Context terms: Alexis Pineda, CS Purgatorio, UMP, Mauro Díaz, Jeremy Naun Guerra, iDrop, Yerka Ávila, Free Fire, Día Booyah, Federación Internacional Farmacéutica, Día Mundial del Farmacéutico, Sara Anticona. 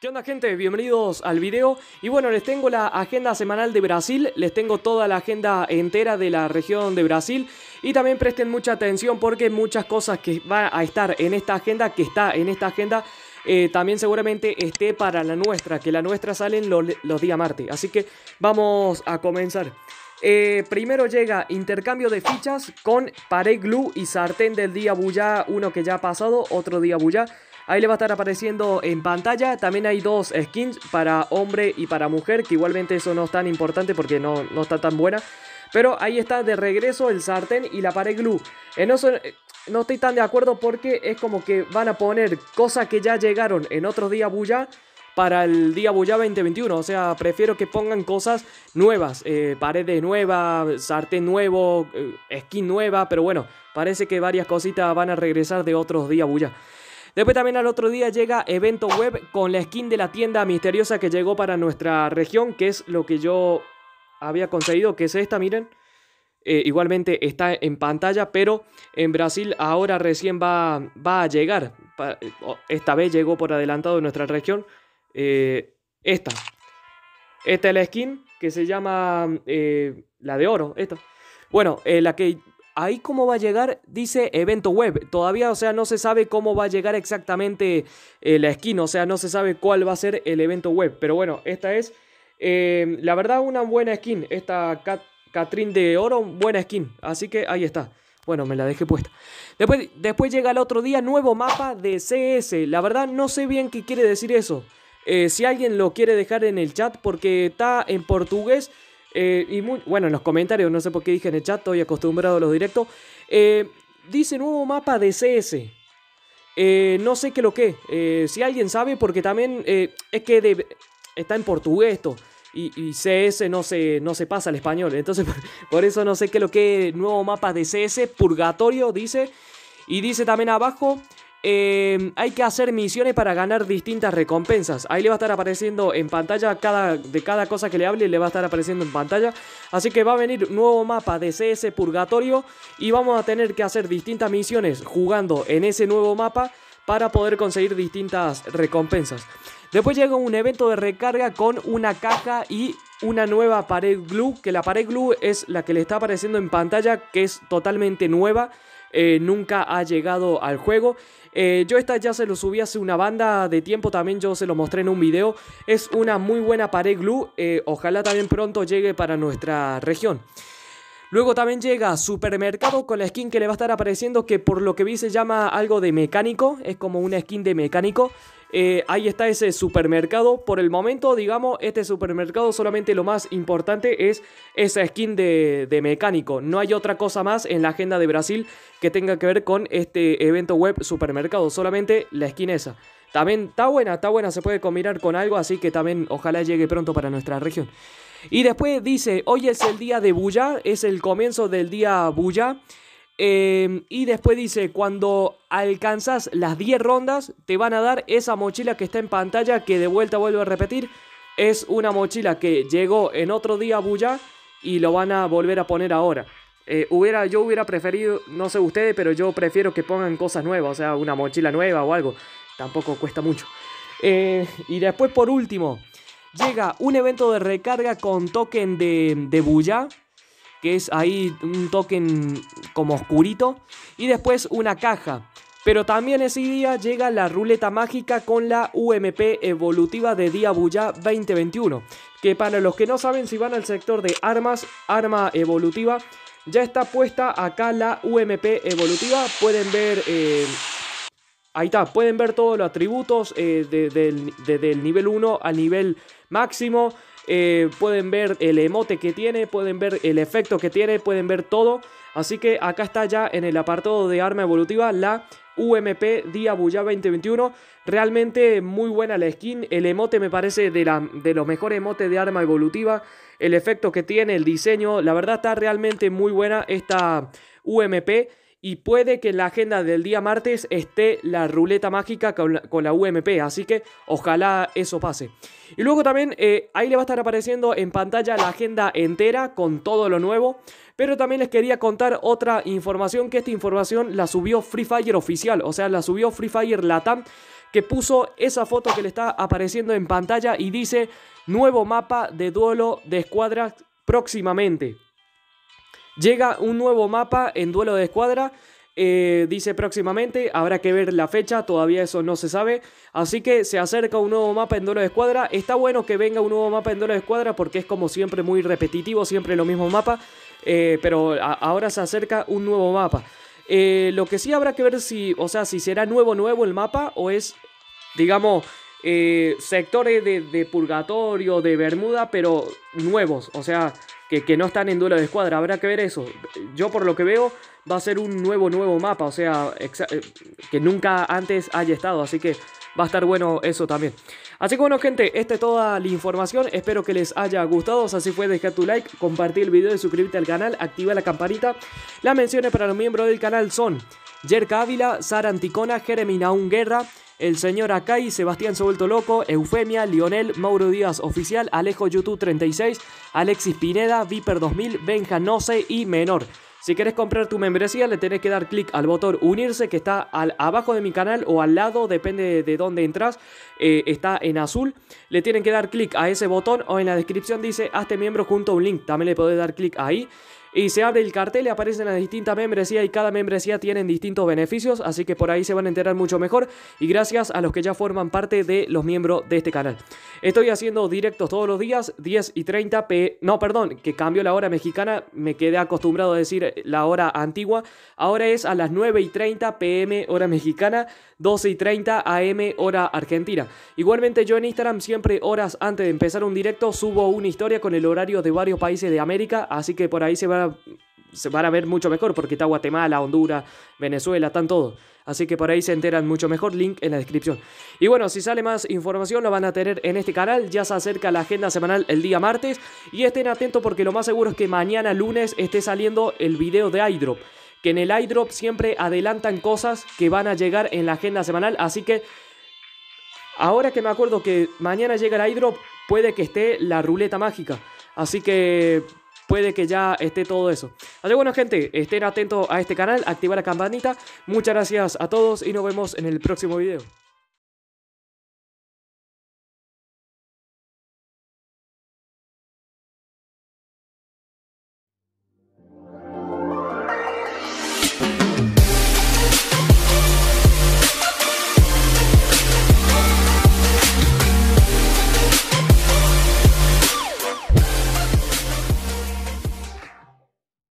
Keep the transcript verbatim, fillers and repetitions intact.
¿Qué onda, gente? Bienvenidos al video. Y bueno, les tengo la agenda semanal de Brasil, les tengo toda la agenda entera de la región de Brasil. Y también presten mucha atención porque muchas cosas que van a estar en esta agenda, que está en esta agenda, eh, también seguramente esté para la nuestra, que la nuestra salen los, los días martes. Así que vamos a comenzar. Eh, primero llega intercambio de fichas con pared glue y sartén del día Booyah, uno que ya ha pasado, otro día Booyah. Ahí le va a estar apareciendo en pantalla. También hay dos skins para hombre y para mujer, que igualmente eso no es tan importante porque no, no está tan buena. Pero ahí está de regreso el sartén y la pared glue. En eso no estoy tan de acuerdo porque es como que van a poner cosas que ya llegaron en otros días Booyah para el día Booyah veinte veintiuno. O sea, prefiero que pongan cosas nuevas. Eh, paredes nuevas, sartén nuevo, eh, skin nueva. Pero bueno, parece que varias cositas van a regresar de otros días Booyah. Después también al otro día llega evento web con la skin de la tienda misteriosa que llegó para nuestra región, que es lo que yo había conseguido, que es esta, miren. Eh, igualmente está en pantalla, pero en Brasil ahora recién va, va a llegar. Esta vez llegó por adelantado en nuestra región. Eh, esta. Esta es la skin que se llama eh, la de oro, esta. Bueno, eh, la que... Ahí cómo va a llegar, dice evento web. Todavía, o sea, no se sabe cómo va a llegar exactamente eh, la skin. O sea, no se sabe cuál va a ser el evento web. Pero bueno, esta es, eh, la verdad, una buena skin. Esta Cat Catrín de Oro, buena skin. Así que ahí está. Bueno, me la dejé puesta. Después, después llega el otro día, nuevo mapa de C S. La verdad, no sé bien qué quiere decir eso. Eh, si alguien lo quiere dejar en el chat, porque está en portugués. Eh, y muy, bueno, en los comentarios, no sé por qué dije en el chat, estoy acostumbrado a los directos. eh, Dice nuevo mapa de C S. eh, No sé qué lo que eh, si alguien sabe, porque también eh, es que de, está en portugués esto. Y, y C S no se, no se pasa al español. Entonces por, por eso no sé qué lo que nuevo mapa de C S Purgatorio dice. Y dice también abajo, eh, hay que hacer misiones para ganar distintas recompensas. Ahí le va a estar apareciendo en pantalla cada, de cada cosa que le hable, le va a estar apareciendo en pantalla. Así que va a venir nuevo mapa de C S Purgatorio y vamos a tener que hacer distintas misiones jugando en ese nuevo mapa para poder conseguir distintas recompensas. Después llega un evento de recarga con una caja y una nueva pared glue, que la pared glue es la que le está apareciendo en pantalla, que es totalmente nueva. Eh, nunca ha llegado al juego. eh, Yo esta ya se lo subí hace una banda de tiempo. También yo se lo mostré en un video. Es una muy buena pared glue. eh, Ojalá también pronto llegue para nuestra región. Luego también llega supermercado con la skin que le va a estar apareciendo, que por lo que vi se llama algo de mecánico. Es como una skin de mecánico. eh, Ahí está ese supermercado. Por el momento, digamos, este supermercado solamente lo más importante es esa skin de, de mecánico. No hay otra cosa más en la agenda de Brasil que tenga que ver con este evento web supermercado, solamente la skin esa. También está buena, está buena, se puede combinar con algo, así que también ojalá llegue pronto para nuestra región. Y después dice, hoy es el día de Booyah, es el comienzo del día Booyah. Eh, y después dice, cuando alcanzas las diez rondas te van a dar esa mochila que está en pantalla, que de vuelta vuelvo a repetir, es una mochila que llegó en otro día Booyah y lo van a volver a poner ahora. Eh, hubiera, yo hubiera preferido, no sé ustedes, pero yo prefiero que pongan cosas nuevas, o sea, una mochila nueva o algo. Tampoco cuesta mucho. Eh, y después, por último, llega un evento de recarga con token de, de Booyah, que es ahí un token como oscurito. Y después una caja. Pero también ese día llega la ruleta mágica con la U M P evolutiva de Día Booyah veinte veintiuno. Que para los que no saben, si van al sector de armas, arma evolutiva, ya está puesta acá la U M P evolutiva. Pueden ver, eh, ahí está, pueden ver todos los atributos eh, desde el de, de, de nivel uno al nivel máximo. Eh, pueden ver el emote que tiene, pueden ver el efecto que tiene, pueden ver todo. Así que acá está ya en el apartado de arma evolutiva la U M P Día Booyah veinte veintiuno. Realmente muy buena la skin. El emote me parece de, la, de los mejores emotes de arma evolutiva. El efecto que tiene, el diseño, la verdad está realmente muy buena esta U M P. y puede que en la agenda del día martes esté la ruleta mágica con la, con la U M P, así que ojalá eso pase. Y luego también eh, ahí le va a estar apareciendo en pantalla la agenda entera con todo lo nuevo, pero también les quería contar otra información, que esta información la subió Free Fire oficial, o sea la subió Free Fire Latam, que puso esa foto que le está apareciendo en pantalla y dice nuevo mapa de duelo de escuadras próximamente. Llega un nuevo mapa en duelo de escuadra, eh, dice próximamente, habrá que ver la fecha, todavía eso no se sabe. Así que se acerca un nuevo mapa en duelo de escuadra, está bueno que venga un nuevo mapa en duelo de escuadra porque es como siempre muy repetitivo, siempre lo mismo mapa, eh, pero ahora se acerca un nuevo mapa. Eh, lo que sí habrá que ver si, o sea, si será nuevo nuevo el mapa o es, digamos... Eh, sectores de, de Purgatorio, de Bermuda, pero nuevos, o sea, que, que no están en duelo de escuadra, habrá que ver eso. Yo por lo que veo va a ser un nuevo nuevo mapa, o sea, que nunca antes haya estado, así que va a estar bueno eso también. Así que bueno gente, esta es toda la información, espero que les haya gustado, si así fue deja tu like, compartir el video y suscríbete al canal, activa la campanita. Las menciones para los miembros del canal son Yerka Ávila, Sara Anticona, Jeremy Naun Guerra, el señor Akai, Sebastián Se Vuelto Loco, Eufemia, Lionel, Mauro Díaz Oficial, Alejo YouTube treinta y seis, Alexis Pineda, Viper dos mil, Benja Noce y Menor. Si querés comprar tu membresía le tenés que dar clic al botón unirse que está al, abajo de mi canal o al lado, depende de dónde entras, eh, está en azul. Le tienen que dar clic a ese botón o en la descripción dice hazte miembro junto a un link, también le podés dar clic ahí. Y se abre el cartel y aparecen las distintas membresías y cada membresía tienen distintos beneficios, así que por ahí se van a enterar mucho mejor. Y gracias a los que ya forman parte de los miembros de este canal. Estoy haciendo directos todos los días, diez y treinta pe eme. No, perdón, que cambio la hora mexicana, me quedé acostumbrado a decir la hora antigua. Ahora es a las nueve y treinta pe eme hora mexicana, doce y treinta a eme hora argentina. Igualmente yo en Instagram siempre horas antes de empezar un directo subo una historia con el horario de varios países de América, así que por ahí se va se van a ver mucho mejor porque está Guatemala, Honduras, Venezuela, están todos. Así que por ahí se enteran mucho mejor, link en la descripción. Y bueno, si sale más información lo van a tener en este canal. Ya se acerca la agenda semanal el día martes y estén atentos porque lo más seguro es que mañana lunes esté saliendo el video de iDrop, que en el iDrop siempre adelantan cosas que van a llegar en la agenda semanal. Así que ahora que me acuerdo que mañana llega el iDrop, puede que esté la ruleta mágica, así que... puede que ya esté todo eso. Así que bueno gente, estén atentos a este canal, activa la campanita. Muchas gracias a todos y nos vemos en el próximo video.